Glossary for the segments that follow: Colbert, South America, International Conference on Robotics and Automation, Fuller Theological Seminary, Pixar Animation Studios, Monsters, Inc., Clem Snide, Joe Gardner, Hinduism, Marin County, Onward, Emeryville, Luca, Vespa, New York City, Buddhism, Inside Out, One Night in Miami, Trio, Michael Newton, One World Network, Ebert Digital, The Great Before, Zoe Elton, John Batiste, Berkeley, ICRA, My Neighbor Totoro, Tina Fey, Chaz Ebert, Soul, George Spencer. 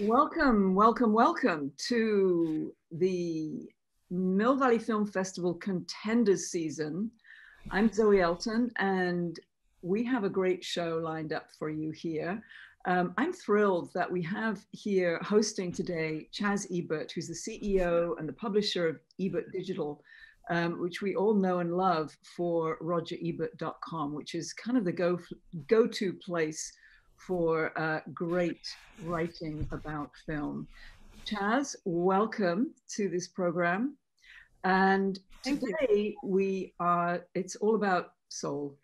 Welcome, welcome, welcome to the Mill Valley Film Festival Contenders season. I'm Zoe Elton, and we have a great show lined up for you here. I'm thrilled that we have here hosting today Chaz Ebert, who's the CEO and the publisher of Ebert Digital, which we all know and love for RogerEbert.com, which is kind of the go-to place for great writing about film. Chaz, welcome to this program. And today we are, it's all about Soul.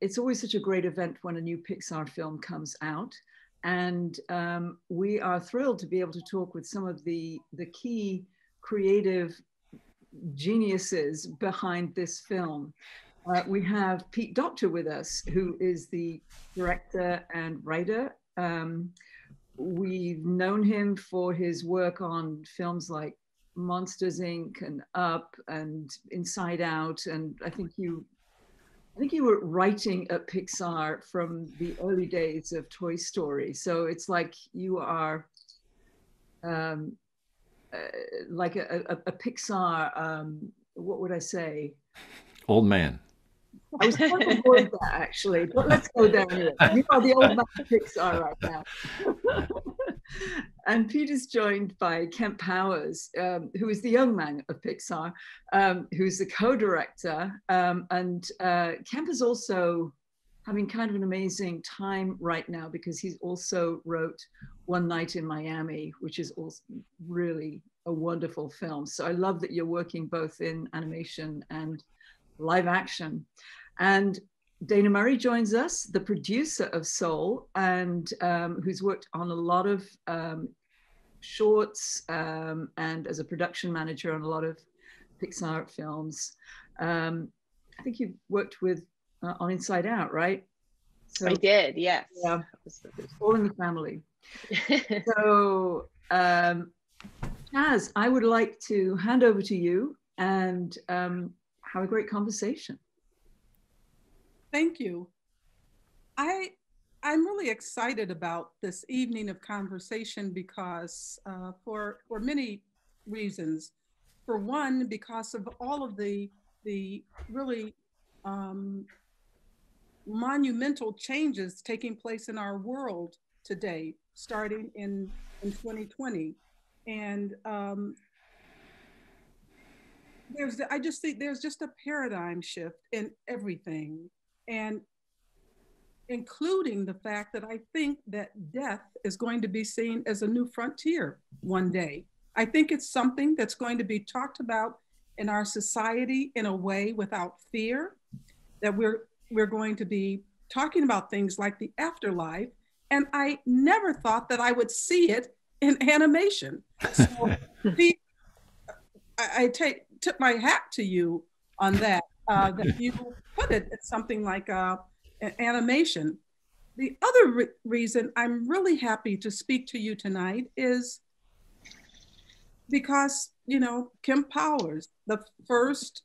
It's always such a great event when a new Pixar film comes out. And we are thrilled to be able to talk with some of the key creative geniuses behind this film. We have Pete Docter with us, who is the director and writer. We've known him for his work on films like Monsters, Inc. and Up and Inside Out. And I think you were writing at Pixar from the early days of Toy Story. So it's like you are like a Pixar, what would I say? Old man. I was trying to avoid that, actually, but let's go down here. You are the old man of Pixar right now. And Peter's joined by Kemp Powers, who is the young man of Pixar, who's the co-director. And Kemp is also having kind of an amazing time right now because he's also wrote One Night in Miami, which is also really a wonderful film. So I love that you're working both in animation and live action. And Dana Murray joins us, the producer of Soul, and who's worked on a lot of shorts and as a production manager on a lot of Pixar films. I think you've worked with on Inside Out, right? So, I did, yes. Yeah, all in the family. So, Chaz, I would like to hand over to you and have a great conversation. Thank you. I'm really excited about this evening of conversation because for many reasons. For one, because of all of the really monumental changes taking place in our world today, starting in 2020. And I just think there's just a paradigm shift in everything, and including the fact that I think that death is going to be seen as a new frontier one day. I think it's something that's going to be talked about in our society in a way without fear, that we're going to be talking about things like the afterlife. And I never thought that I would see it in animation. So I tip my hat to you on that, that you put it at something like an animation. The other reason I'm really happy to speak to you tonight is because, you know, Kemp Powers, the first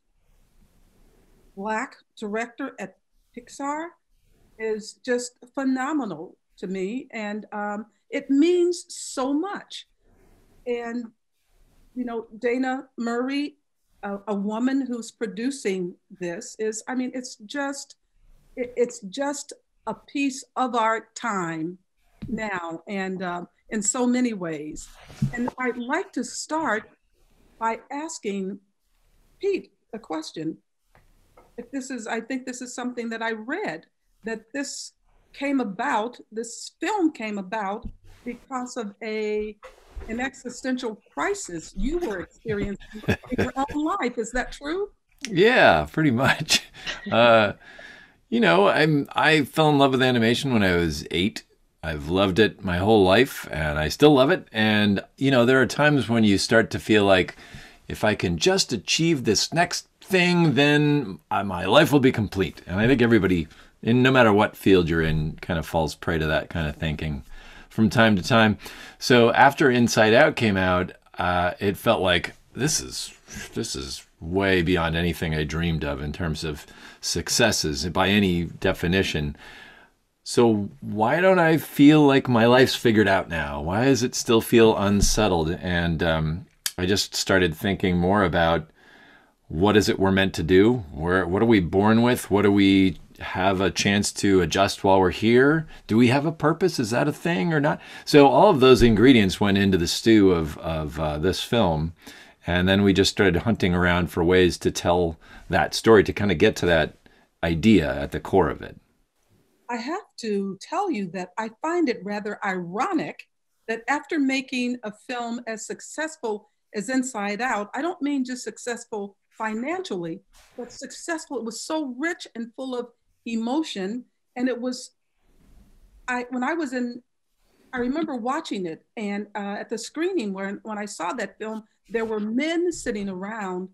Black director at Pixar, is just phenomenal to me. And it means so much. And, you know, Dana Murray, a woman who's producing this, is, I mean, it's just a piece of our time now, and in so many ways. And I'd like to start by asking Pete a question. I think this is something that I read, that this film came about because of an existential crisis you were experiencing in your own life. Is that true? Yeah, pretty much. You know, I fell in love with animation when I was 8. I've loved it my whole life, and I still love it. And, you know, there are times when you start to feel like, if I can just achieve this next thing, then my life will be complete. And I think everybody, in no matter what field you're in, kind of falls prey to that kind of thinking from time to time. So after Inside Out came out, it felt like this is way beyond anything I dreamed of in terms of successes by any definition. So why don't I feel like my life's figured out now? Why does it still feel unsettled? And I just started thinking more about what is it we're meant to do? What are we born with? What do we have a chance to adjust while we're here? Do we have a purpose? Is that a thing or not? So all of those ingredients went into the stew of this film. And then we just started hunting around for ways to tell that story, to kind of get to that idea at the core of it. I have to tell you that I find it rather ironic that after making a film as successful as Inside Out, I don't mean just successful financially, but successful. It was so rich and full of emotion. And it was, I remember watching it, and at the screening when I saw that film, there were men sitting around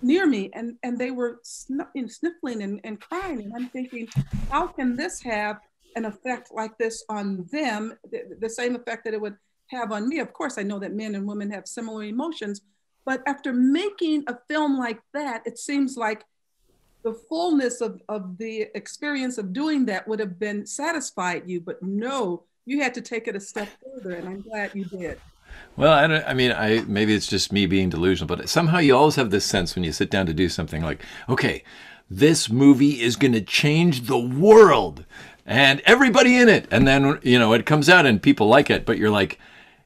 near me, and they were sniffling and crying. And I'm thinking, how can this have an effect like this on them, the same effect that it would have on me? Of course, I know that men and women have similar emotions, but after making a film like that, it seems like the fullness of the experience of doing that would have been satisfied you, but no, you had to take it a step further, and I'm glad you did. Well, maybe it's just me being delusional, but somehow you always have this sense when you sit down to do something like, okay, this movie is going to change the world and everybody in it. And then, you know, it comes out and people like it, but you're like,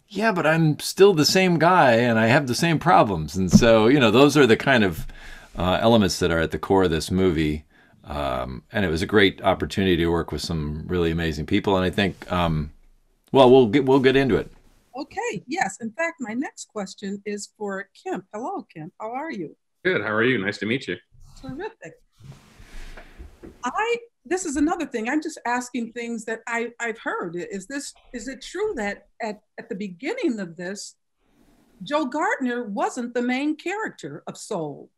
yeah, but I'm still the same guy and I have the same problems. And so, you know, those are the kind of elements that are at the core of this movie. And it was a great opportunity to work with some really amazing people. And I think, well, we'll get into it. Okay, yes. In fact, my next question is for Kemp. Hello, Kemp. How are you? Good. How are you? Nice to meet you. Terrific. This is another thing. I'm just asking things that I've heard. Is it true that at the beginning of this, Joe Gardner wasn't the main character of Soul?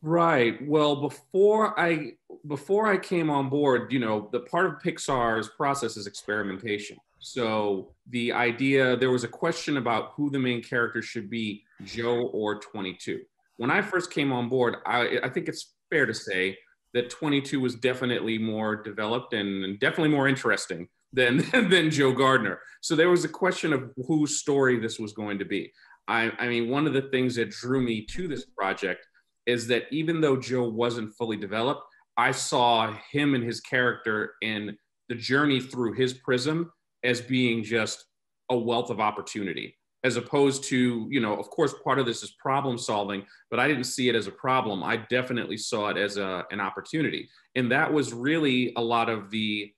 Right. Well, before I came on board, you know, the part of Pixar's process is experimentation. So the idea, there was a question about who the main character should be, Joe or 22. When I first came on board, I think it's fair to say that 22 was definitely more developed and definitely more interesting than Joe Gardner. So there was a question of whose story this was going to be. I mean, one of the things that drew me to this project is that even though Joe wasn't fully developed, I saw him and his character in the journey through his prism as being just a wealth of opportunity, as opposed to, you know, of course, part of this is problem solving, but I didn't see it as a problem. I definitely saw it as an opportunity. And that was really a lot of the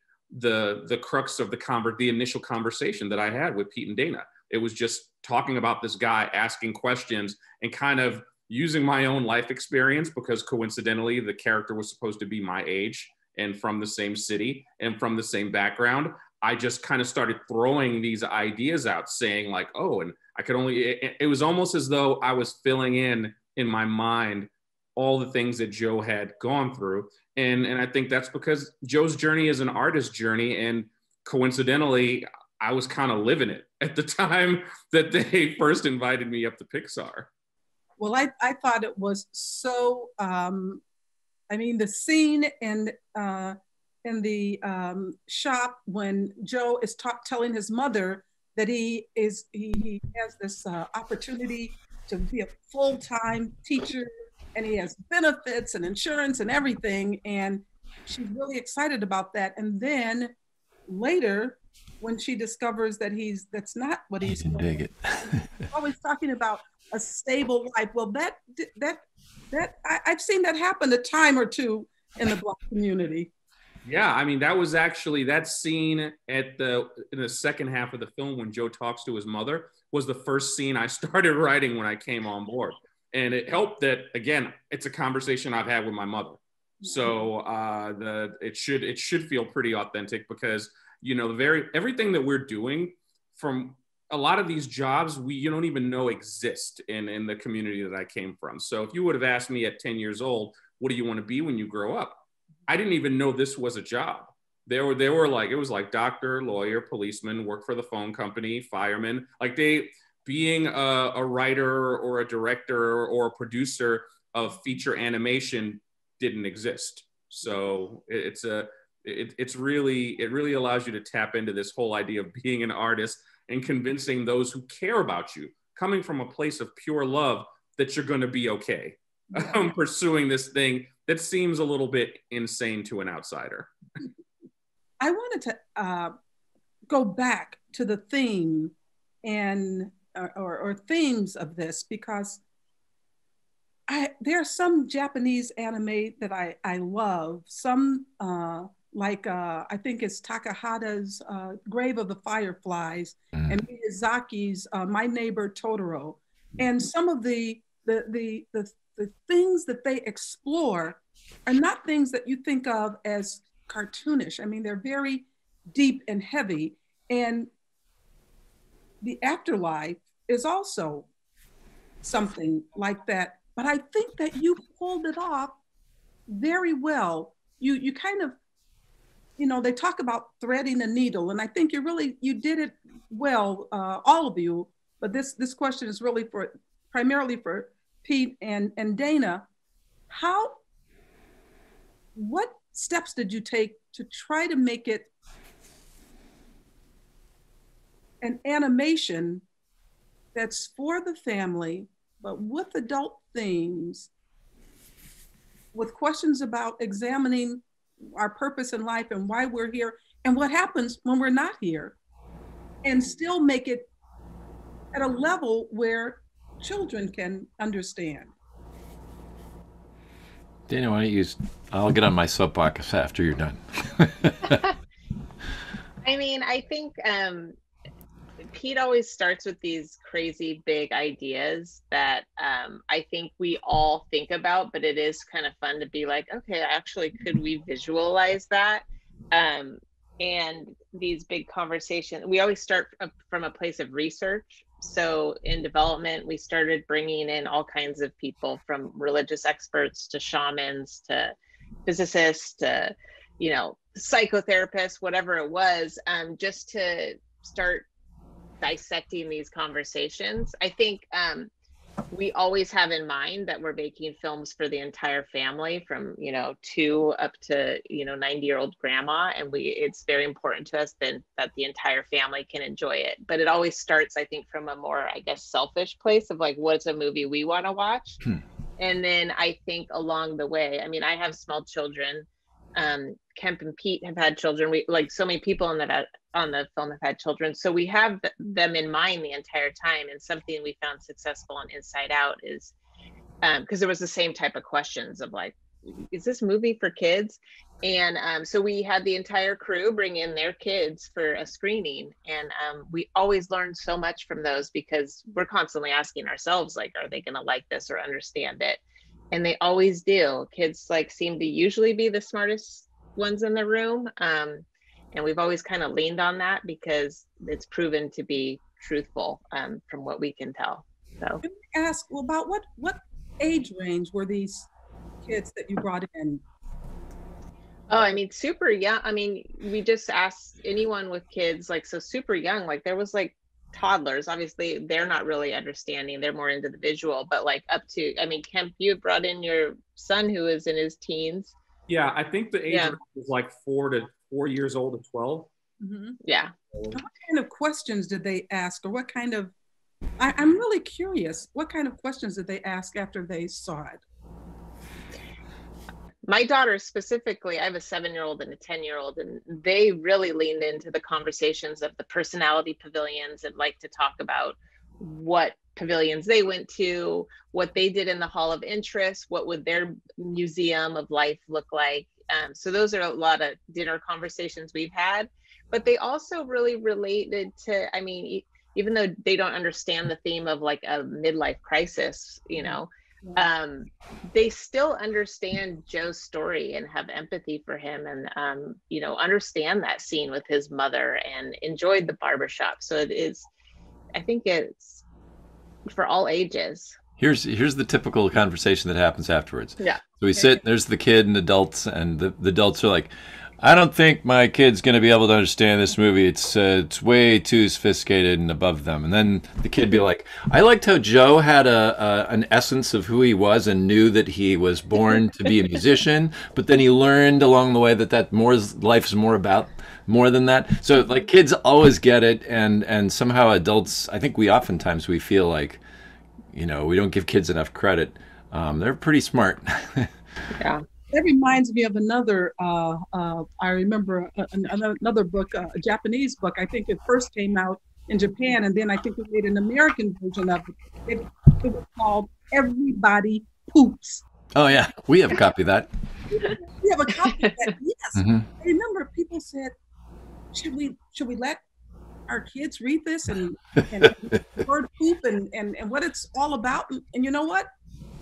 crux of the initial conversation that I had with Pete and Dana. It was just talking about this guy, asking questions, and kind of using my own life experience, because coincidentally, the character was supposed to be my age and from the same city and from the same background. I just kind of started throwing these ideas out, saying like, oh, and I could only, it was almost as though I was filling in my mind, all the things that Joe had gone through. And I think that's because Joe's journey is an artist's journey. And coincidentally, I was kind of living it at the time that they first invited me up to Pixar. Well, I thought it was so, I mean, the scene and, in the shop when Joe is telling his mother that he has this opportunity to be a full-time teacher and he has benefits and insurance and everything. And she's really excited about that. And then later when she discovers that that's not what he's doing, always talking about a stable life. Well, I've seen that happen a time or two in the Black community. Yeah, I mean, that was actually, that scene in the second half of the film when Joe talks to his mother was the first scene I started writing when I came on board. And it helped that, again, it's a conversation I've had with my mother. So it should feel pretty authentic because, you know, everything that we're doing from a lot of these jobs, you don't even know exist in the community that I came from. So if you would have asked me at 10 years old, what do you want to be when you grow up? I didn't even know this was a job. They were like, it was like doctor, lawyer, policeman, work for the phone company, fireman. Like being a writer or a director or a producer of feature animation didn't exist. So it's It really allows you to tap into this whole idea of being an artist and convincing those who care about you, coming from a place of pure love, that you're going to be okay. Yeah. Pursuing this thing that seems a little bit insane to an outsider. I wanted to go back to the theme and or themes of this, because there are some Japanese anime that I love. Some like I think it's Takahata's Grave of the Fireflies and Miyazaki's My Neighbor Totoro. And some of the things that they explore are not things that you think of as cartoonish. I mean, they're very deep and heavy. And the afterlife is also something like that. But I think that you pulled it off very well. You kind of, you know, they talk about threading a needle, and I think you did it well, all of you. But this question is really primarily for Pete and Dana. What steps did you take to try to make it an animation that's for the family, but with adult themes, with questions about examining our purpose in life and why we're here and what happens when we're not here, and still make it at a level where children can understand? Dana, why don't you, I'll get on my soapbox after you're done. I mean, I think Pete always starts with these crazy big ideas that I think we all think about, but it is kind of fun to be like, okay, actually, could we visualize that? And these big conversations, we always start from a place of research. So in development, we started bringing in all kinds of people, from religious experts to shamans to physicists to, you know, psychotherapists, whatever it was, just to start dissecting these conversations. I think we always have in mind that we're making films for the entire family, from, you know, 2 up to, you know, 90-year-old grandma, and it's very important to us then that the entire family can enjoy it. But it always starts, I think, from a more, I guess, selfish place of like, what's a movie we want to watch? And then I think along the way, I mean, I have small children. Kemp and Pete have had children. We, like so many people on the film, have had children, so we have them in mind the entire time. And something we found successful on Inside Out is because there was the same type of questions of like, is this movie for kids? And so we had the entire crew bring in their kids for a screening, and we always learn so much from those, because we're constantly asking ourselves, like, are they going to like this or understand it? And they always do. Kids like seem to usually be the smartest ones in the room. And we've always kind of leaned on that, because it's proven to be truthful from what we can tell. So can we ask about what age range were these kids that you brought in? Oh, I mean, super young. I mean, we just asked anyone with kids, like, so super young, like there was like toddlers, obviously they're not really understanding, they're more into the visual, but like up to, I mean, Kemp, you brought in your son who is in his teens. Yeah, I think the age was like 4 years old to 12. Mm-hmm. Yeah. What kind of questions did they ask, or what kind of, I'm really curious, what kind of questions did they ask after they saw it? My daughter specifically, I have a 7-year-old and a 10-year-old, and they really leaned into the conversations of the personality pavilions and like to talk about what pavilions they went to, what they did in the Hall of Interest, what would their museum of life look like. So those are a lot of dinner conversations we've had, but they also really related to, I mean, even though they don't understand the theme of like a midlife crisis, you know, they still understand Joe's story and have empathy for him, and you know, understand that scene with his mother and enjoyed the barbershop. So it is, I think it's for all ages. Here's the typical conversation that happens afterwards. Yeah. So we sit, there's the kid and adults, and the adults are like, I don't think my kid's going to be able to understand this movie. It's way too sophisticated and above them. And then the kid be like, I liked how Joe had an essence of who he was and knew that he was born to be a musician, but then he learned along the way that life's more than that. So like kids always get it, and somehow adults, I think we oftentimes feel like, you know, we don't give kids enough credit. They're pretty smart. Yeah. That reminds me of another, I remember another book, a Japanese book. I think it first came out in Japan, and then I think they made an American version of it. It was called Everybody Poops. Oh, yeah. We have a copy of that. We have a copy of that, yes. Mm-hmm. I remember people said, should we let our kids read this and the word poop and what it's all about? And you know what?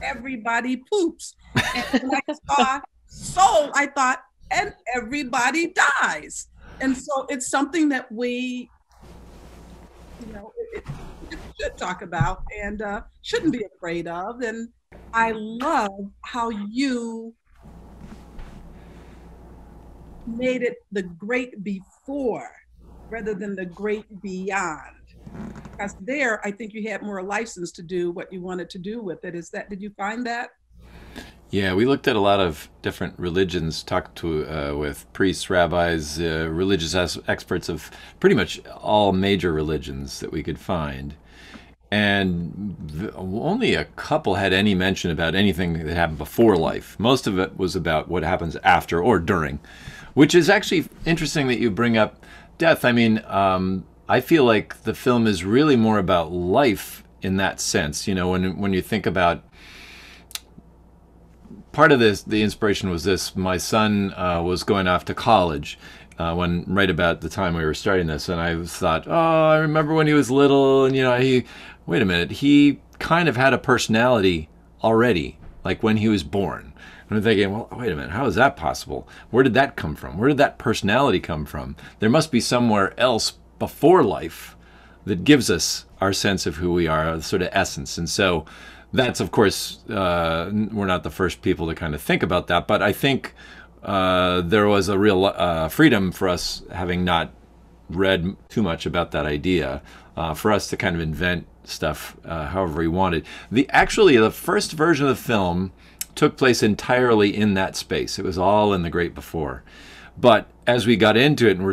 Everybody poops. And when I saw Soul, I thought, and everybody dies. And so it's something that we, you know, it should talk about and shouldn't be afraid of. And I love how you made it the great before rather than the great beyond. Because there, I think you had more license to do what you wanted to do with it. Did you find that? Yeah, we looked at a lot of different religions, talked to with priests, rabbis, religious experts of pretty much all major religions that we could find. And only a couple had any mention about anything that happened before life. Most of it was about what happens after or during, which is actually interesting that you bring up death. I mean, I feel like the film is really more about life in that sense. You know, when you think about, part of this, the inspiration was this. My son was going off to college right about the time we were starting this, and I thought, oh, I remember when he was little, and you know, wait a minute, he kind of had a personality already, like when he was born. And I'm thinking, well, wait a minute, how is that possible? Where did that come from? Where did that personality come from? There must be somewhere else before life that gives us our sense of who we are, the sort of essence. And so that's, of course, we're not the first people to kind of think about that, but I think there was a real freedom for us, having not read too much about that idea, for us to kind of invent stuff however we wanted. Actually, the first version of the film took place entirely in that space. It was all in the great before. But as we got into it and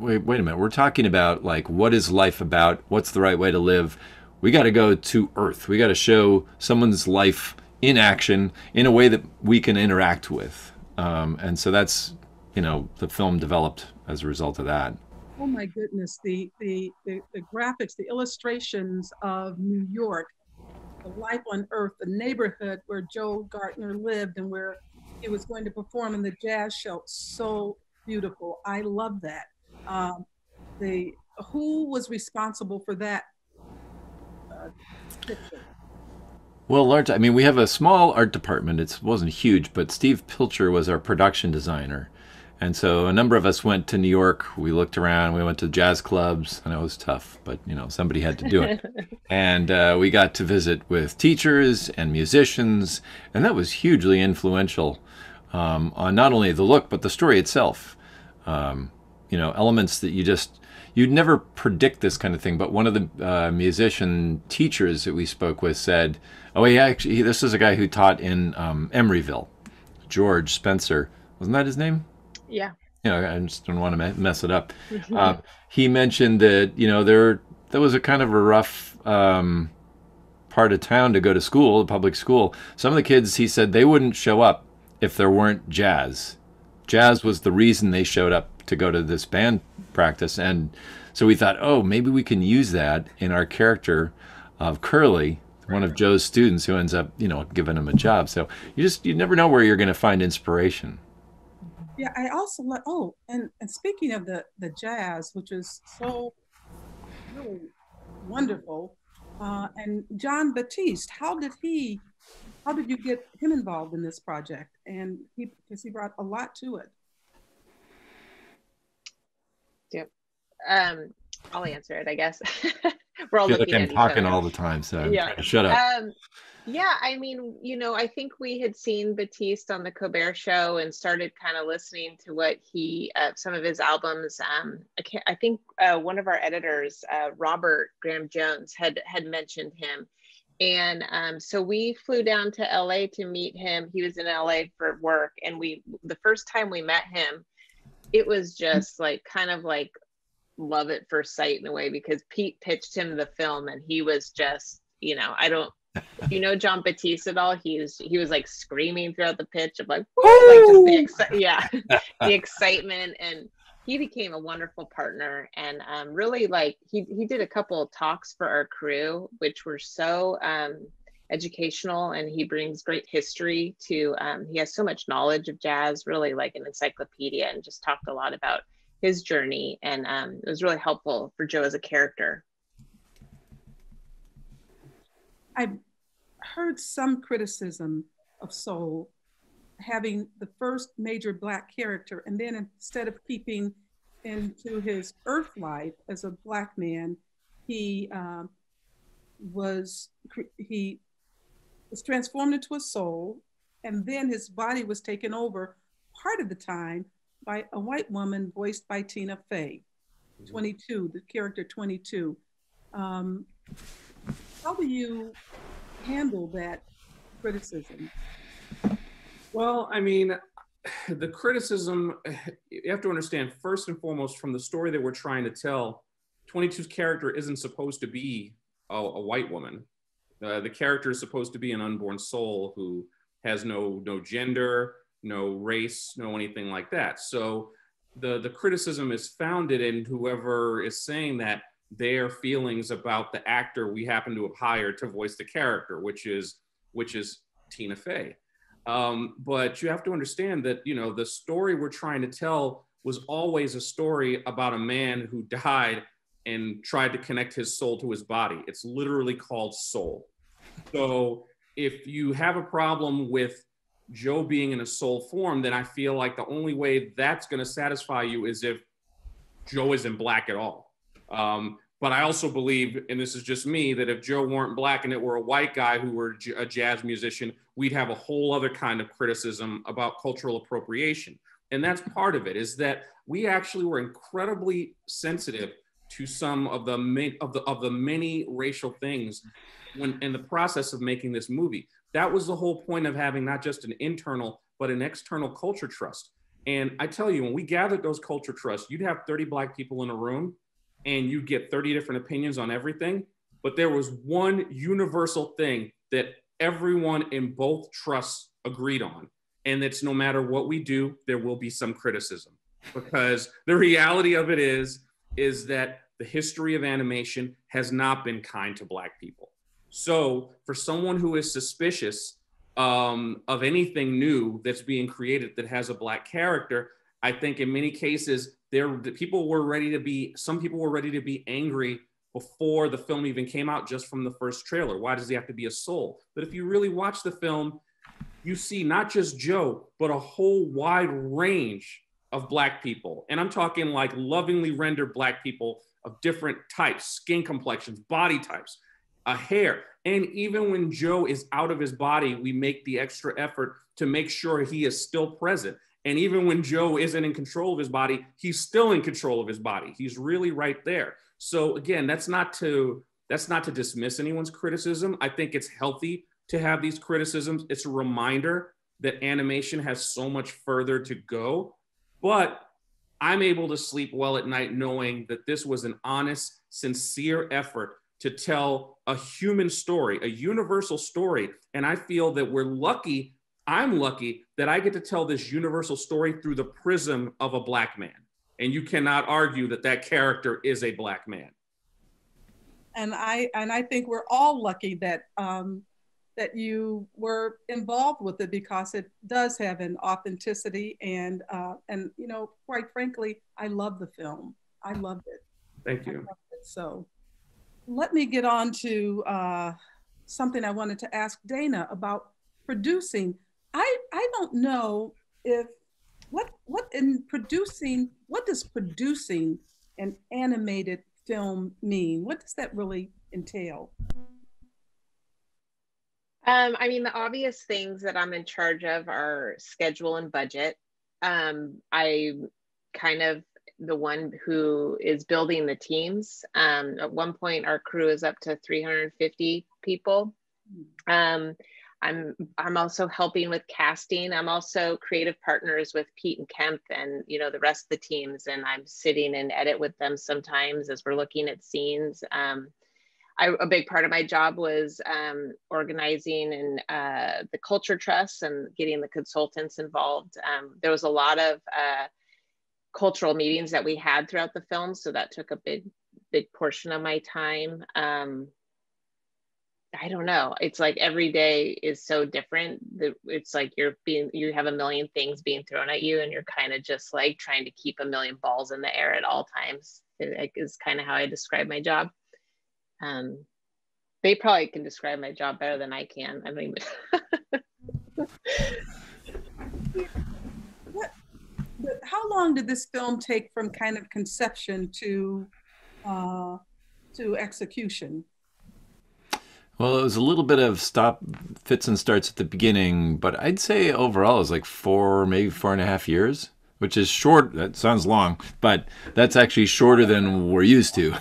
wait a minute, we're talking about like, what is life about? What's the right way to live? We got to go to Earth. We got to show someone's life in action in a way that we can interact with. And so that's, you know, the film developed as a result of that. Oh my goodness, the graphics, the illustrations of New York, the life on Earth, the neighborhood where Joe Gardner lived and where he was going to perform in the jazz show, so beautiful. I love that. Who was responsible for that picture? Well, largely, I mean, we have a small art department. It wasn't huge, but Steve Pilcher was our production designer. And so a number of us went to New York. We looked around. We went to jazz clubs. I know it was tough, but, you know, somebody had to do it. And we got to visit with teachers and musicians. And that was hugely influential on not only the look, but the story itself. You know, elements that you'd never predict this kind of thing. But one of the musician teachers that we spoke with said, oh, yeah, actually, this is a guy who taught in Emeryville, George Spencer. Wasn't that his name? Yeah. You know, I just don't want to mess it up. Mm-hmm. He mentioned that, you know, there was a kind of a rough part of town to go to school, public school. Some of the kids, he said, they wouldn't show up if there weren't jazz. Jazz was the reason they showed up to go to this band practice. And so we thought, oh, maybe we can use that in our character of Curly, one of Joe's students who ends up, you know, giving him a job. So you never know where you're going to find inspiration. Yeah, I also like, oh, and speaking of the jazz, which is so really wonderful, and John Batiste, how did you get him involved in this project? And because he brought a lot to it. Yep. I'll answer it, I guess. We're all looking at each other. I'm talking all the time, so I'm trying to shut up. Yeah, I mean, you know, I think we had seen Batiste on the Colbert Show and started kind of listening to what he, some of his albums. I think one of our editors, Robert Graham Jones, had mentioned him. And so we flew down to LA to meet him. He was in LA for work. And the first time we met him, it was just like kind of like love at first sight in a way, because Pete pitched him the film and he was just, you know, John Batiste at all? He was like screaming throughout the pitch of like, woo! Like just the excitement, and he became a wonderful partner. And really, like he did a couple of talks for our crew, which were so educational, and he brings great history to. He has so much knowledge of jazz, really like an encyclopedia, and just talked a lot about his journey, and it was really helpful for Joe as a character. I heard some criticism of Soul having the first major Black character, and then instead of keeping into his Earth life as a Black man, he was transformed into a soul, and then his body was taken over part of the time by a white woman voiced by Tina Fey, 22, the character 22. How do you handle that criticism? Well, I mean, the criticism, you have to understand, first and foremost, from the story that we're trying to tell, 22's character isn't supposed to be a white woman. The character is supposed to be an unborn soul who has no gender, no race, no anything like that. So the criticism is founded in whoever is saying that their feelings about the actor we happen to have hired to voice the character, which is Tina Fey. But you have to understand that, you know, the story we're trying to tell was always a story about a man who died and tried to connect his soul to his body. It's literally called Soul. So if you have a problem with Joe being in a soul form, then I feel like the only way that's going to satisfy you is if Joe isn't Black at all. But I also believe, and this is just me, that if Joe weren't Black and it were a white guy who were a jazz musician, we'd have a whole other kind of criticism about cultural appropriation. And that's part of it, is that we actually were incredibly sensitive to some of the many racial things when in the process of making this movie. That was the whole point of having not just an internal, but an external culture trust. And I tell you, when we gathered those culture trusts, you'd have 30 Black people in a room, and you get 30 different opinions on everything, but there was one universal thing that everyone in both trusts agreed on, and that's no matter what we do, there will be some criticism, because the reality of it is that the history of animation has not been kind to Black people. So for someone who is suspicious of anything new that's being created that has a Black character, I think in many cases, some people were ready to be angry before the film even came out, just from the first trailer. Why does he have to be a soul? But if you really watch the film, you see not just Joe, but a whole wide range of Black people. And I'm talking like lovingly rendered Black people of different types, skin complexions, body types, a hair. And even when Joe is out of his body, we make the extra effort to make sure he is still present. And even when Joe isn't in control of his body, he's still in control of his body. He's really right there. So again, that's not to dismiss anyone's criticism. I think it's healthy to have these criticisms. It's a reminder that animation has so much further to go, but I'm able to sleep well at night knowing that this was an honest, sincere effort to tell a human story, a universal story. And I feel that I'm lucky that I get to tell this universal story through the prism of a Black man. And you cannot argue that that character is a Black man. And I think we're all lucky that, that you were involved with it, because it does have an authenticity. And you know, quite frankly, I love the film. I loved it. Thank you. I loved it. So let me get on to something I wanted to ask Dana about producing. I don't know if, what does producing an animated film mean? What does that really entail? I mean, the obvious things that I'm in charge of are schedule and budget. I'm kind of the one who is building the teams. At one point, our crew is up to 350 people. I'm also helping with casting. I'm also creative partners with Pete and Kemp and, you know, the rest of the teams. And I'm sitting and edit with them sometimes as we're looking at scenes. A big part of my job was organizing and the culture trusts and getting the consultants involved. There was a lot of cultural meetings that we had throughout the film. So that took a big portion of my time. I don't know. It's like every day is so different. It's like you have a million things being thrown at you, and you're kind of just like trying to keep a million balls in the air at all times. It is kind of how I describe my job. They probably can describe my job better than I can. I mean, how long did this film take from kind of conception to execution? Well, it was a little bit of fits and starts at the beginning, but I'd say overall it was like 4, maybe 4.5 years, which is short. That sounds long, but that's actually shorter than we're used to.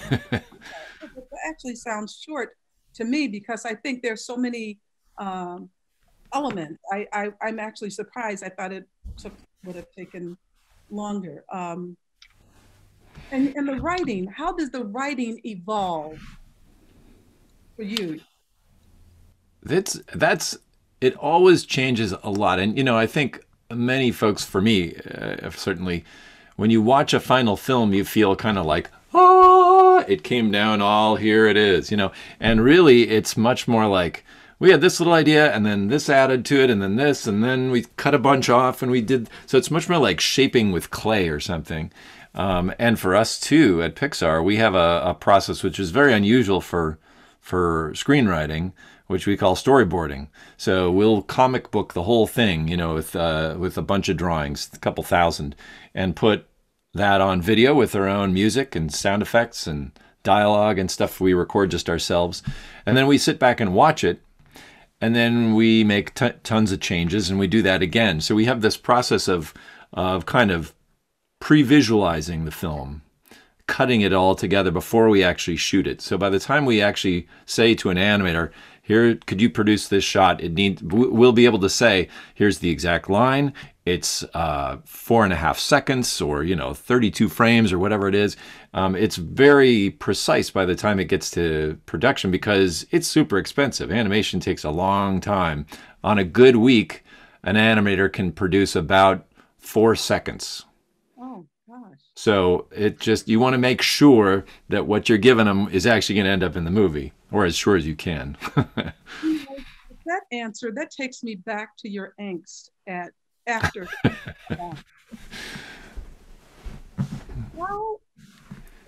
Actually sounds short to me because I think there's so many elements. I'm actually surprised. I thought it would have taken longer. And the writing, how does the writing evolve for you? It always changes a lot. And, you know, I think many folks, for me, certainly, when you watch a final film, you feel kind of like, oh, it came down all here it is, you know, and really it's much more like we had this little idea and then this added to it and then this, and then we cut a bunch off and we did. So it's much more like shaping with clay or something. And for us too, at Pixar, we have a process which is very unusual for screenwriting, which we call storyboarding. So we'll comic book the whole thing, you know, with a bunch of drawings, a couple thousand, and put that on video with our own music and sound effects and dialogue and stuff we record just ourselves. And then we sit back and watch it, and then we make tons of changes, and we do that again. So we have this process of kind of pre-visualizing the film, cutting it all together before we actually shoot it. So by the time we actually say to an animator, here, could you produce this shot? We'll be able to say, here's the exact line. It's 4.5 seconds or, you know, 32 frames or whatever it is. It's very precise by the time it gets to production because it's super expensive. Animation takes a long time. On a good week, an animator can produce about 4 seconds. Oh, gosh. So it just, you want to make sure that what you're giving them is actually going to end up in the movie, or as sure as you can. You know, that answer, that takes me back to your angst after. Well,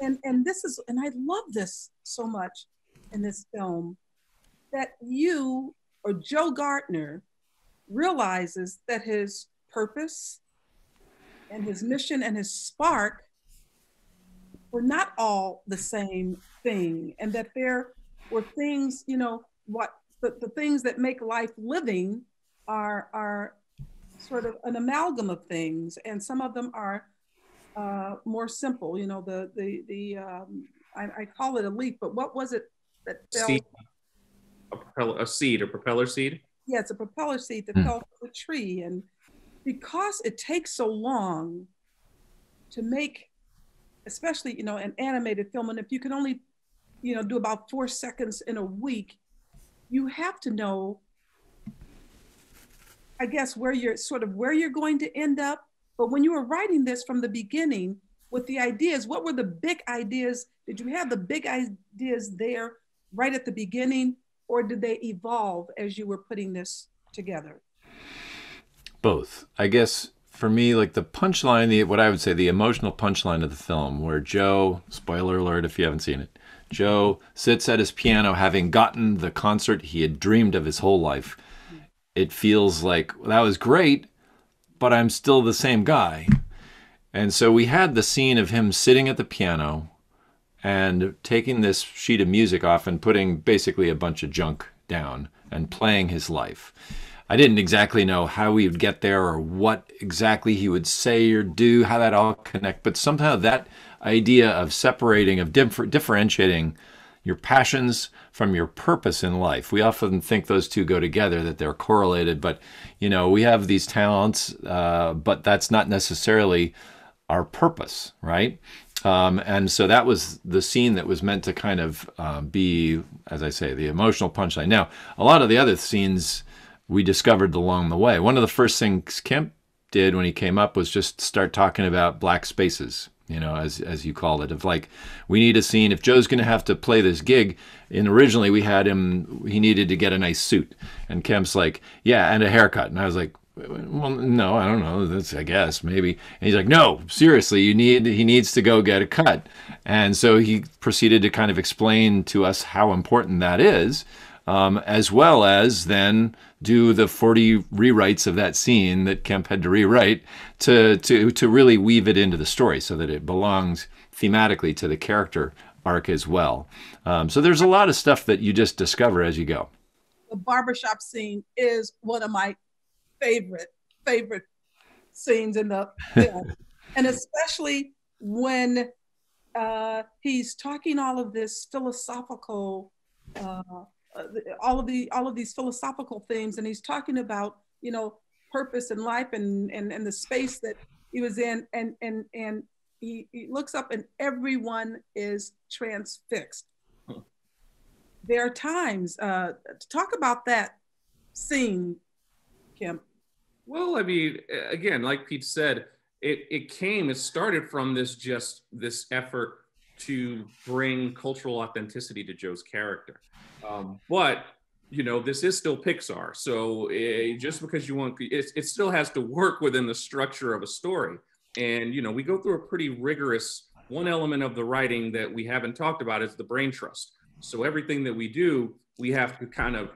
and this is, and I love this so much in this film, that you or Joe Gardner realizes that his purpose and his mission and his spark were not all the same thing, and that there were things, you know, what the things that make life living are sort of an amalgam of things, and some of them are more simple. You know, I call it a leaf, but what was it that fell? Seed. A propeller seed. Yeah, it's a propeller seed that fell from the tree, and because it takes so long to make, especially, you know, an animated film, and if you can only, you know, do about 4 seconds in a week, you have to know, I guess, where you're going to end up. But when you were writing this from the beginning with the ideas, what were the big ideas? Did you have the big ideas there right at the beginning, or did they evolve as you were putting this together? Both. I guess for me, like the punchline, what I would say the emotional punchline of the film, where Joe, spoiler alert if you haven't seen it, Joe sits at his piano having gotten the concert he had dreamed of his whole life. It feels like, well, that was great, but I'm still the same guy. And so we had the scene of him sitting at the piano and taking this sheet of music off and putting basically a bunch of junk down and playing his life. I didn't exactly know how he would get there or what exactly he would say or do, how that all connect, but somehow that idea of separating, of differentiating your passions from your purpose in life. We often think those two go together, that they're correlated, but you know, we have these talents, but that's not necessarily our purpose, right? And so that was the scene that was meant to kind of be, as I say, the emotional punchline. Now, a lot of the other scenes we discovered along the way. One of the first things Kemp did when he came up was just start talking about black spaces, you know, as you call it, of like, we need a scene. If Joe's going to have to play this gig, and originally we had him, he needed to get a nice suit. And Kemp's like, yeah, and a haircut. And I was like, well, no, I don't know. That's, I guess, maybe. And he's like, no, seriously, he needs to go get a cut. And so he proceeded to kind of explain to us how important that is, as well as then do the 40 rewrites of that scene that Kemp had to rewrite to really weave it into the story so that it belongs thematically to the character arc as well. So there's a lot of stuff that you just discover as you go. The barbershop scene is one of my favorite scenes in the film. And especially when he's talking all of this philosophical, all of these philosophical things, and he's talking about, you know, purpose in life and the space that he was in, and he looks up and everyone is transfixed. Huh. There are times to talk about that scene, Kim. Well, I mean, again, like Pete said, it started from this effort to bring cultural authenticity to Joe's character. But, you know, this is still Pixar. So just because you want, it still has to work within the structure of a story. And, you know, we go through a pretty rigorous, one element of the writing that we haven't talked about is the brain trust. So everything that we do, we have to kind of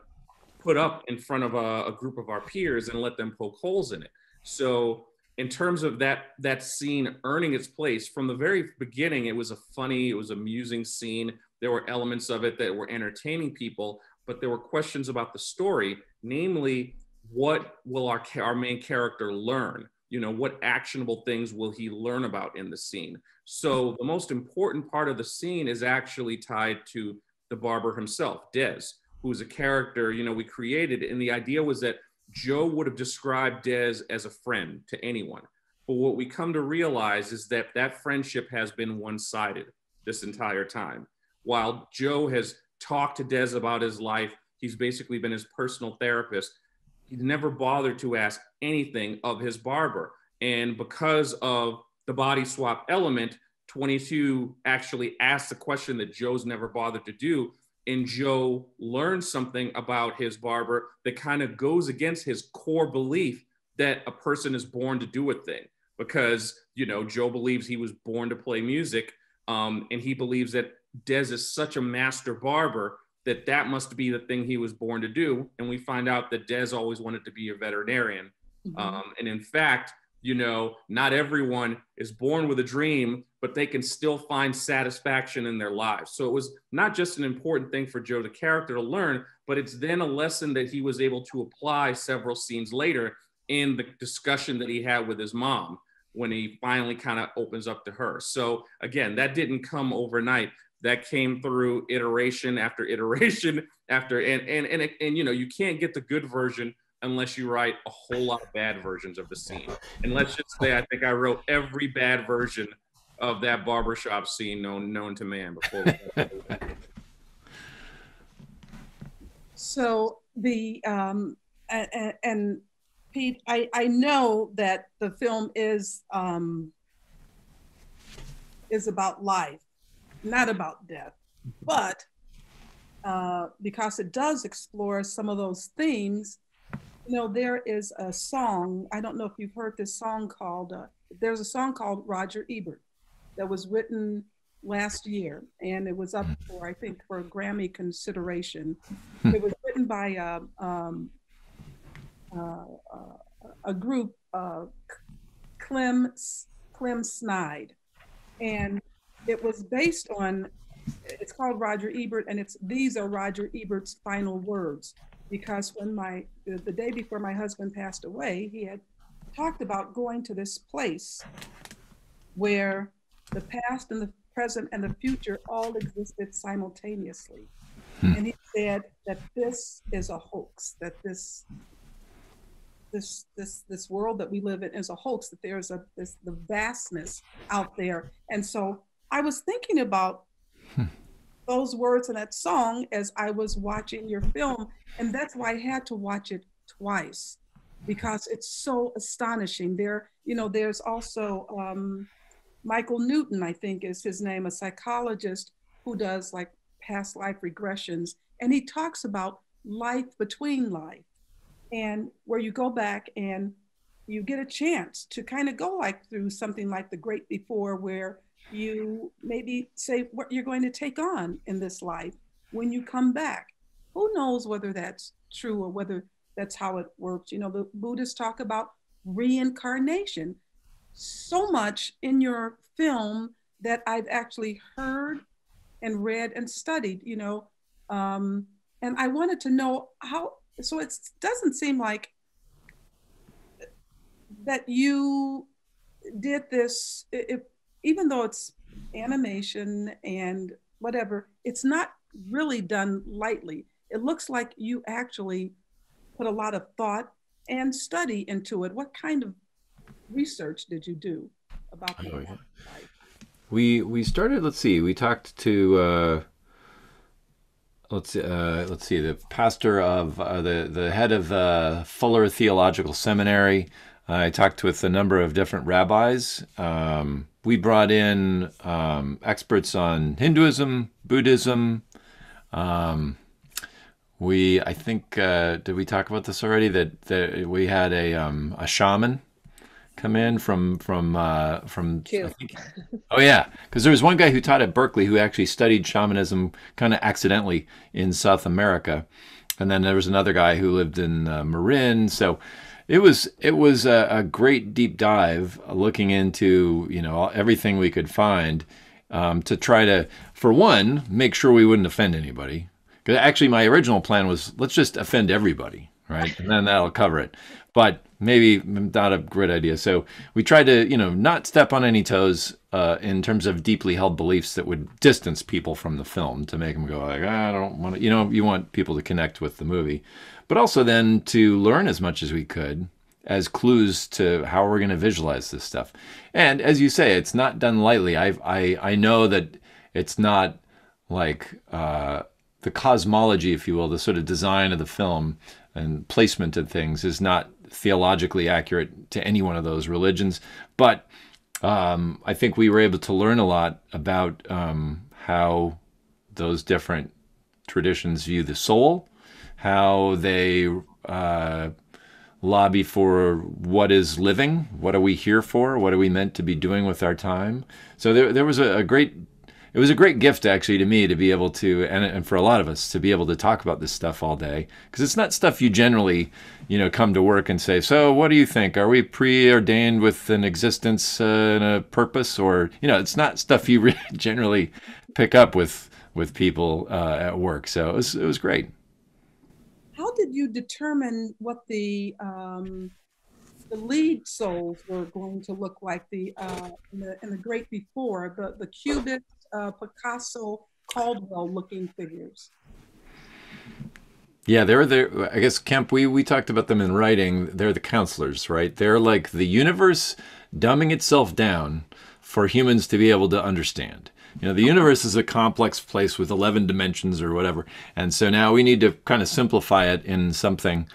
put up in front of a group of our peers and let them poke holes in it. So in terms of that scene earning its place, from the very beginning, it was a funny, it was amusing scene. There were elements of it that were entertaining people, but there were questions about the story, namely, what will our main character learn? You know, what actionable things will he learn about in the scene? So the most important part of the scene is actually tied to the barber himself, Dez, who's a character, you know, we created. And the idea was that Joe would have described Dez as a friend to anyone. But what we come to realize is that that friendship has been one-sided this entire time. While Joe has talked to Dez about his life, he's basically been his personal therapist. He never bothered to ask anything of his barber. And because of the body swap element, 22 actually asked the question that Joe's never bothered to do. And Joe learned something about his barber that kind of goes against his core belief that a person is born to do a thing, because, you know, Joe believes he was born to play music. And he believes that Dez is such a master barber that that must be the thing he was born to do. And we find out that Dez always wanted to be a veterinarian. Mm-hmm. And in fact, you know, not everyone is born with a dream, but they can still find satisfaction in their lives. So it was not just an important thing for Joe, the character, to learn, but it's then a lesson that he was able to apply several scenes later in the discussion that he had with his mom when he finally kind of opens up to her. So again, that didn't come overnight. That came through iteration after iteration after, and you know, you can't get the good version unless you write a whole lot of bad versions of the scene. And let's just say, I think I wrote every bad version of that barbershop scene known to man before. So the, and Pete, I know that the film is about life, not about death, but because it does explore some of those themes. You know, there is a song, I don't know if you've heard this song called, there's a song called Roger Ebert that was written last year, and it was up for, I think, for Grammy consideration. It was written by a group, Clem Snide. And It was based on, it's called Roger Ebert, and it's, these are Roger Ebert's final words, because when the day before my husband passed away, he had talked about going to this place where the past and the present and the future all existed simultaneously. And he said that this is a hoax, that this world that we live in is a hoax, that there's the vastness out there. And so I was thinking about those words in that song as I was watching your film, and that's why I had to watch it twice, because it's so astonishing. There, you know, there's also Michael Newton, I think is his name, a psychologist who does like past life regressions, and he talks about life between life, and where you go back and you get a chance to kind of go like through something like the great before, where you maybe say what you're going to take on in this life when you come back. Who knows whether that's true or whether that's how it works. You know, the Buddhists talk about reincarnation. So much in your film that I've actually heard and read and studied, you know, and I wanted to know how, so it doesn't seem like that you did this, even though it's animation and whatever, it's not really done lightly. It looks like you actually put a lot of thought and study into it. What kind of research did you do about that? Oh, yeah. We started, let's see, we talked to, let's see, the pastor of, the head of Fuller Theological Seminary. I talked with a number of different rabbis. We brought in experts on Hinduism, Buddhism. I think, did we talk about this already? That we had a shaman come in from I think, oh yeah, because there was one guy who taught at Berkeley who actually studied shamanism kind of accidentally in South America, and then there was another guy who lived in Marin. So it was a great deep dive looking into, you know, everything we could find to try to, for one, make sure we wouldn't offend anybody, because actually my original plan was let's just offend everybody, right, and then that'll cover it. But maybe not a great idea. So we tried to, you know, not step on any toes in terms of deeply held beliefs that would distance people from the film, to make them go like, I don't want to, you know, you want people to connect with the movie, but also then to learn as much as we could as clues to how we're going to visualize this stuff. And as you say, it's not done lightly. I know that it's not like the cosmology, if you will, the sort of design of the film and placement of things is not theologically accurate to any one of those religions. But I think we were able to learn a lot about how those different traditions view the soul, how they lobby for what is living, what are we here for, what are we meant to be doing with our time. So there was a great, it was a great gift actually to me to be able to, and for a lot of us, to be able to talk about this stuff all day, because it's not stuff you generally, you know, come to work and say, so what do you think? Are we preordained with an existence and a purpose? Or, you know, it's not stuff you really generally pick up with people at work. So it was great. How did you determine what the lead souls were going to look like, in the great before, the Cubist, Picasso, Caldwell looking figures? Yeah, they're there. I guess, Kemp, we talked about them in writing. They're the counselors, right? They're like the universe dumbing itself down for humans to be able to understand. You know, the universe is a complex place with 11 dimensions or whatever. And so now we need to kind of simplify it in something.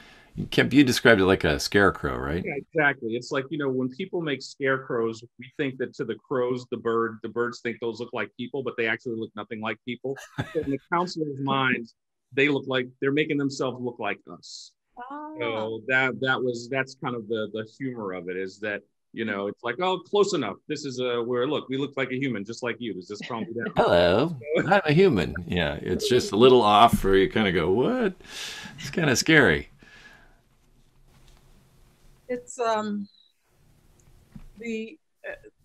Kemp, you described it like a scarecrow, right? Yeah, exactly. It's like, you know, when people make scarecrows, we think that to the crows, the birds think those look like people, but they actually look nothing like people. In the counselor's minds, they look like, they're making themselves look like us. Oh. So that's kind of the humor of it, is that, you know, it's like, oh, close enough. This is where, look, we look like a human, just like you. Does this calm you down? Hello, I'm a human. Yeah, it's just a little off where you kind of go, what? It's kind of scary. It's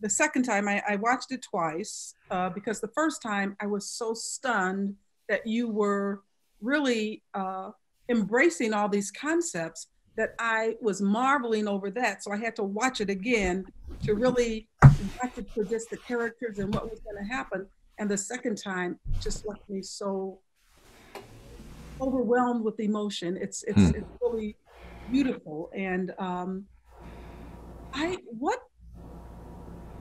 the second time, I watched it twice because the first time I was so stunned that you were really embracing all these concepts that I was marveling over that. So I had to watch it again to really watch it for just the characters and what was going to happen. And the second time just left me so overwhelmed with emotion. It's really beautiful. And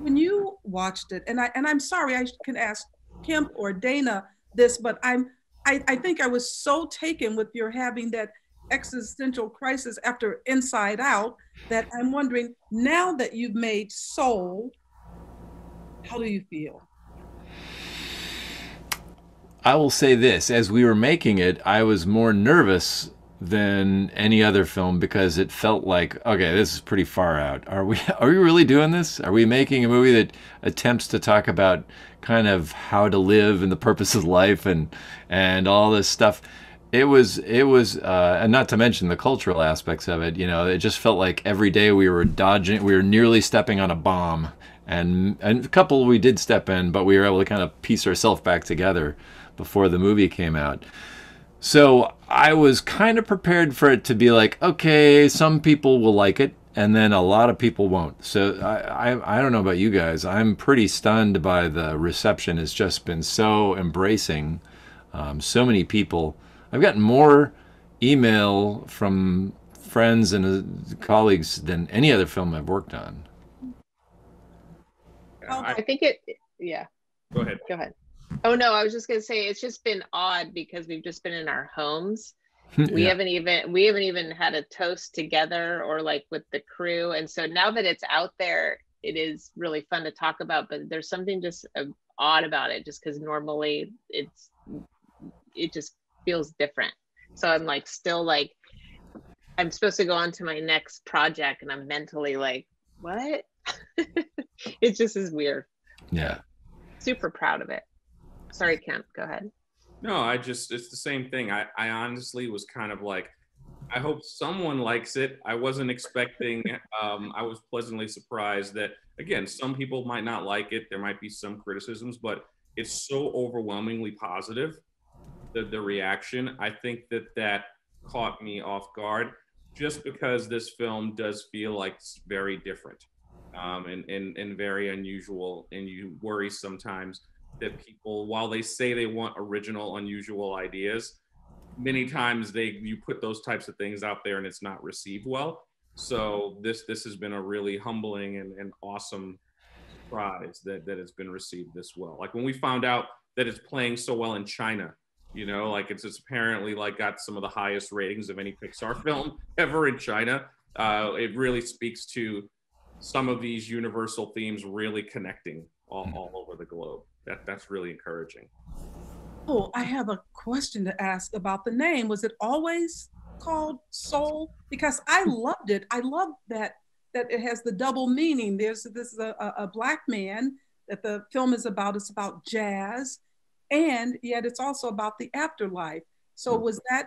when you watched it, and I'm sorry, I can ask Kemp or Dana this, but I think I was so taken with your having that existential crisis after Inside Out that I'm wondering, now that you've made Soul, how do you feel? I will say this, as we were making it, I was more nervous than any other film because it felt like, okay, this is pretty far out. Are we really doing this? Are we making a movie that attempts to talk about kind of how to live and the purpose of life and all this stuff? It was, and not to mention the cultural aspects of it, you know, it just felt like every day we were nearly stepping on a bomb. And a couple we did step in, but we were able to kind of piece ourselves back together before the movie came out. So I was kind of prepared for it to be like, okay, some people will like it, and then a lot of people won't. So I don't know about you guys. I'm pretty stunned by the reception. It's just been so embracing. So many people. I've gotten more email from friends and colleagues than any other film I've worked on. I think it, yeah. Go ahead. Go ahead. Oh no, I was just gonna say it's just been odd because we've just been in our homes. We haven't even had a toast together or like with the crew. And so now that it's out there, it is really fun to talk about, but there's something just odd about it just because normally it just feels different. So I'm like still like, I'm supposed to go on to my next project and I'm mentally like, what? It just is weird. Yeah. Super proud of it. Sorry, Kemp, go ahead. No, it's the same thing. I honestly was kind of like, I hope someone likes it. I wasn't expecting, I was pleasantly surprised that, again, some people might not like it. There might be some criticisms, but it's so overwhelmingly positive, the reaction. I think that caught me off guard just because this film does feel like it's very different. And very unusual, and you worry sometimes that people, while they say they want original, unusual ideas, many times you put those types of things out there and it's not received well. So this has been a really humbling and awesome surprise that it's been received this well. Like when we found out that it's playing so well in China, you know, like it's apparently like got some of the highest ratings of any Pixar film ever in China. It really speaks to some of these universal themes really connecting all over the globe. That's really encouraging. Oh, I have a question to ask about the name. Was it always called Soul? Because I loved it. I love that it has the double meaning. This is a Black man that the film is about. It's about jazz, and yet it's also about the afterlife. So was that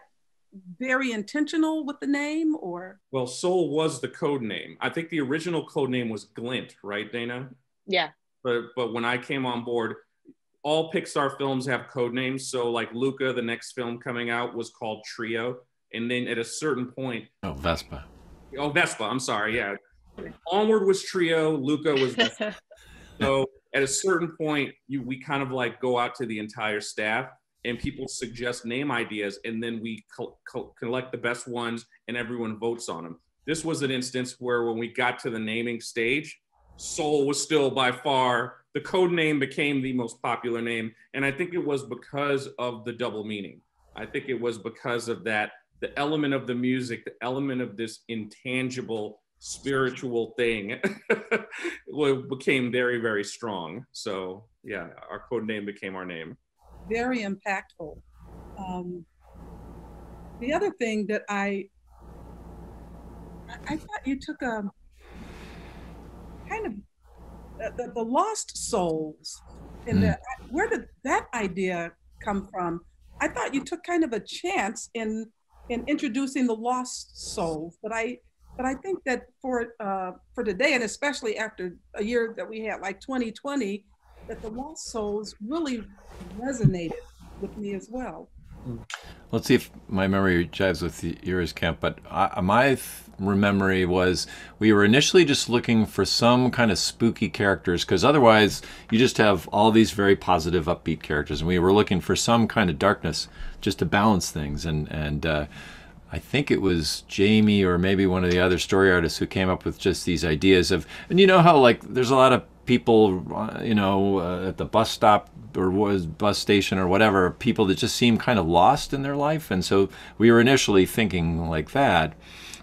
very intentional with the name, or? Well, Soul was the code name. I think the original code name was Glint, right, Dana? Yeah. But when I came on board, all Pixar films have code names. So like Luca, the next film coming out, was called Trio. And then at a certain point— Vespa, I'm sorry, yeah. Onward was Trio, Luca was Vespa. So at a certain point, we kind of like go out to the entire staff and people suggest name ideas, and then we collect the best ones and everyone votes on them. This was an instance where when we got to the naming stage, Soul was still by far, the code name became the most popular name. And I think it was because of the double meaning. I think it was because of that, the element of the music, the element of this intangible spiritual thing became very, very strong. So yeah, our code name became our name. Very impactful. The other thing that I thought you took a kind of the lost souls in the, where did that idea come from? I thought you took kind of a chance in introducing the lost souls, but I But I think that for today, and especially after a year that we had, like 2020, that the lost souls really resonated with me as well. Let's see if my memory jives with yours, Kemp, but my memory was we were initially just looking for some kind of spooky characters, because otherwise you just have all these very positive, upbeat characters, and we were looking for some kind of darkness just to balance things. And I think it was Jamie or maybe one of the other story artists who came up with just these ideas of, and you know how like there's a lot of people, you know, at the bus stop or bus station or whatever, people that just seem kind of lost in their life. And so we were initially thinking like that.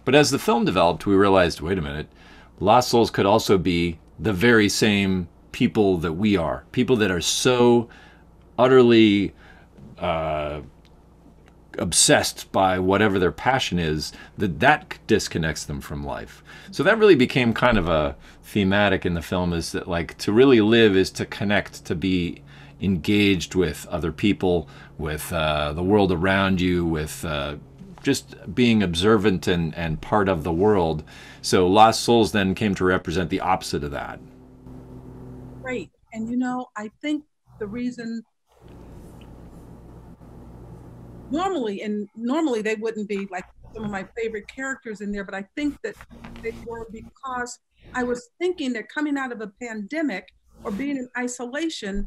But as the film developed, we realized, wait a minute, lost souls could also be the very same people that we are, people that are so utterly obsessed by whatever their passion is, that that disconnects them from life. So that really became kind of a thematic in the film, is that like to really live is to connect, to be engaged with other people, with the world around you, with just being observant and part of the world. So lost souls then came to represent the opposite of that. Great. And you know, I think the reason normally they wouldn't be like some of my favorite characters in there, but I think that they were because I was thinking that coming out of a pandemic or being in isolation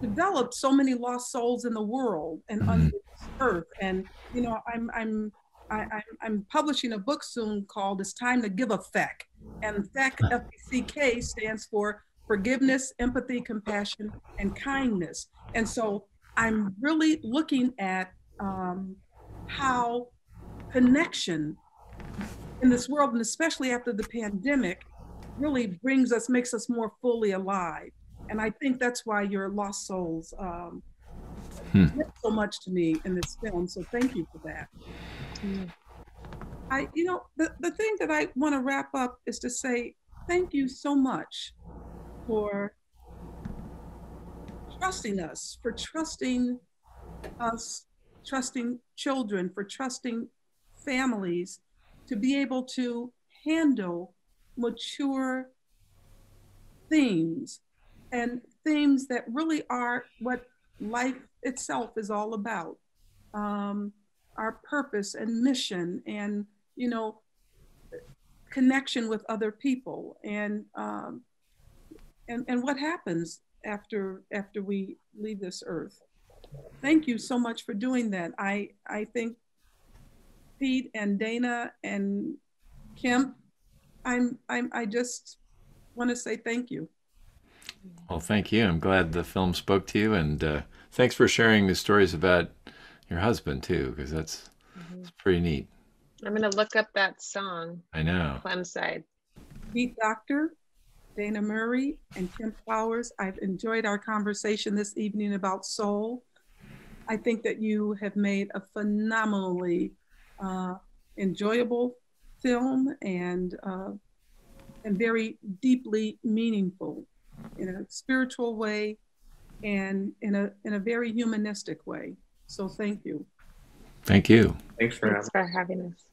developed so many lost souls in the world and on this earth. And you know, I'm publishing a book soon called "It's Time to Give a Feck," and feck, F-E-C-K, stands for forgiveness, empathy, compassion, and kindness. And so I'm really looking at how connection in this world, and especially after the pandemic, really brings us, makes us more fully alive. And I think that's why your lost souls meant so much to me in this film. So thank you for that. You know, the thing that I want to wrap up is to say thank you so much for trusting us, for trusting us, trusting children, for trusting families to be able to handle mature themes, and themes that really are what life itself is all about. Our purpose and mission, and you know, connection with other people, and what happens after we leave this earth. Thank you so much for doing that. I think Pete and Dana and Kemp, I just want to say thank you. Well, thank you. I'm glad the film spoke to you, and thanks for sharing the stories about your husband too, because that's pretty neat. I'm gonna look up that song. I know. Clemside. Pete Docter, Dana Murray, and Kemp Powers, I've enjoyed our conversation this evening about soul. I think that you have made a phenomenally enjoyable film and very deeply meaningful in a spiritual way and in a very humanistic way. So thank you. Thank you. Thanks for having us.